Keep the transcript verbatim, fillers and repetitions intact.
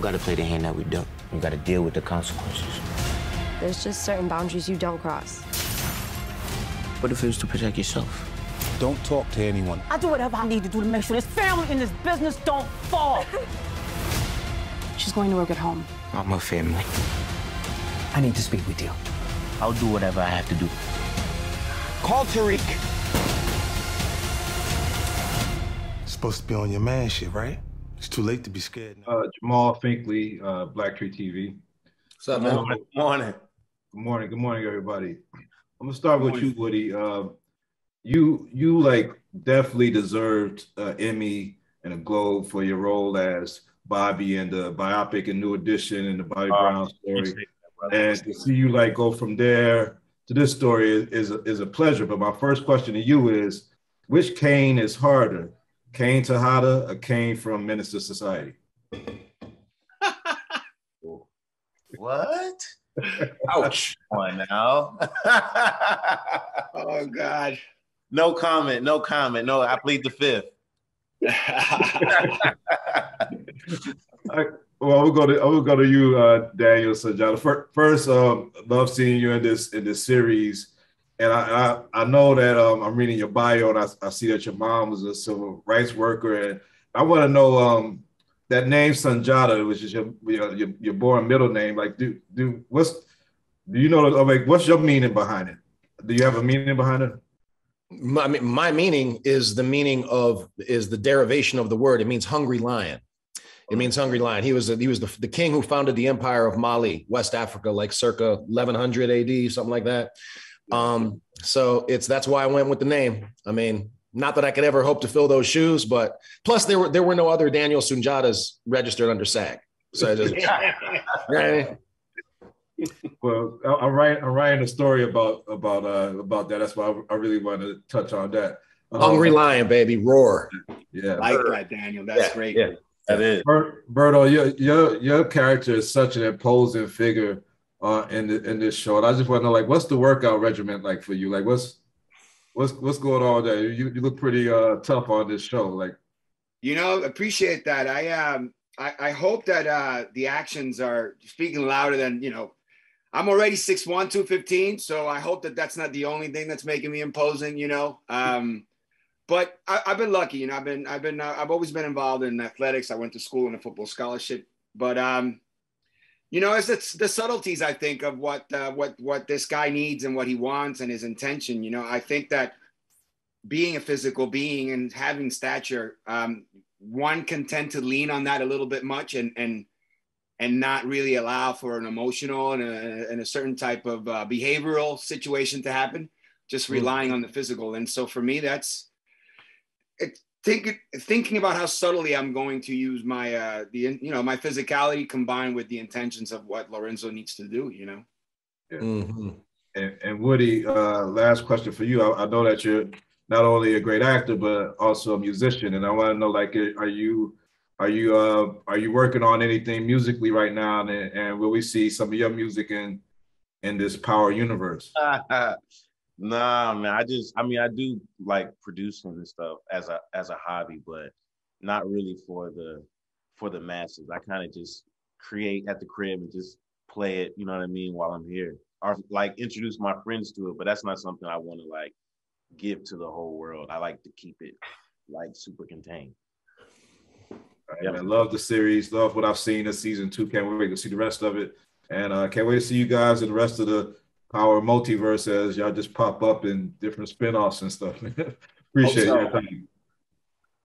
We gotta play the hand that we dealt. We gotta deal with the consequences. There's just certain boundaries you don't cross. What if it was to protect yourself? Don't talk to anyone. I do whatever I need to do to make sure this family and this business don't fall. She's going to work at home. I'm a family. I need to speak with you. I'll do whatever I have to do. Call Tariq. It's supposed to be on your man shit, right? It's too late to be scared now. Uh, Jamal Finkley, uh, Black Tree T V. What's up, man? Good morning. Good morning. Good morning, everybody. I'm gonna start with you, Woody. Uh, you you like definitely deserved an Emmy and a Globe for your role as Bobby in the biopic and New Edition and the Bobby Brown story. And to see you like go from there to this story is is a, is a pleasure. But my first question to you is, which Kane is harder? Cane Tejada, a Kane from Minister Society? What? Ouch. Come on now. Oh, God. No comment, no comment. No, I plead the fifth. Right, well, we'll go to, we'll go to you, uh, Daniel Sunjata. First, um, love seeing you in this, in this series. And I, I, I know that um, I'm reading your bio, and I, I see that your mom was a civil rights worker. And I want to know um, that name Sunjata, which is your, your your born middle name. Like, do do what's do you know? Like, what's your meaning behind it? Do you have a meaning behind it? My, my meaning is the meaning of is the derivation of the word. It means hungry lion. It means hungry lion. He was a, he was the, the king who founded the empire of Mali, West Africa, like circa eleven hundred A D, something like that. Um, so it's, that's why I went with the name. I mean, not that I could ever hope to fill those shoes, but plus there were, there were no other Daniel Sunjatas registered under SAG. So I just, right. Well, I'm writing, I'm writing a story about, about, uh, about that. That's why I really want to touch on that. Um, Hungry lion, baby. Roar. Yeah. I like Bert. That, Daniel. That's yeah, great. Yeah, that is. Bert, Berto, your, your, your character is such an imposing figure Uh, in the, in this show, and I just want to know, like, what's the workout regimen like for you? Like, what's what's what's going on there? You you look pretty uh, tough on this show, like. You know, appreciate that. I um I, I hope that uh, the actions are speaking louder than, you know. I'm already six one, two fifteen, so I hope that that's not the only thing that's making me imposing, you know. Um, but I, I've been lucky, you know. I've been I've been uh, I've always been involved in athletics. I went to school on a football scholarship, but um. You know, it's, it's the subtleties, I think, of what uh, what what this guy needs and what he wants and his intention. You know, I think that being a physical being and having stature, um, one can tend to lean on that a little bit much and and and not really allow for an emotional and a, and a certain type of uh, behavioral situation to happen, just relying on the physical. And so for me, that's it. Think, thinking about how subtly I'm going to use my, uh, the you know, my physicality combined with the intentions of what Lorenzo needs to do, you know? Yeah. Mm-hmm. and, and Woody, uh, last question for you. I, I know that you're not only a great actor, but also a musician. And I want to know, like, are you, are you, uh, are you working on anything musically right now? And, and will we see some of your music in, in this Power universe? Nah, man, I just, I mean, I do like producing and stuff as a, as a hobby, but not really for the, for the masses. I kind of just create at the crib and just play it, you know what I mean, while I'm here. Or like introduce my friends to it, but that's not something I want to like give to the whole world. I like to keep it like super contained. Yeah, I love the series, love what I've seen in season two. Can't wait to see the rest of it. And uh, can't wait to see you guys and the rest of the Power multiverse, as y'all just pop up in different spinoffs and stuff. Appreciate your time.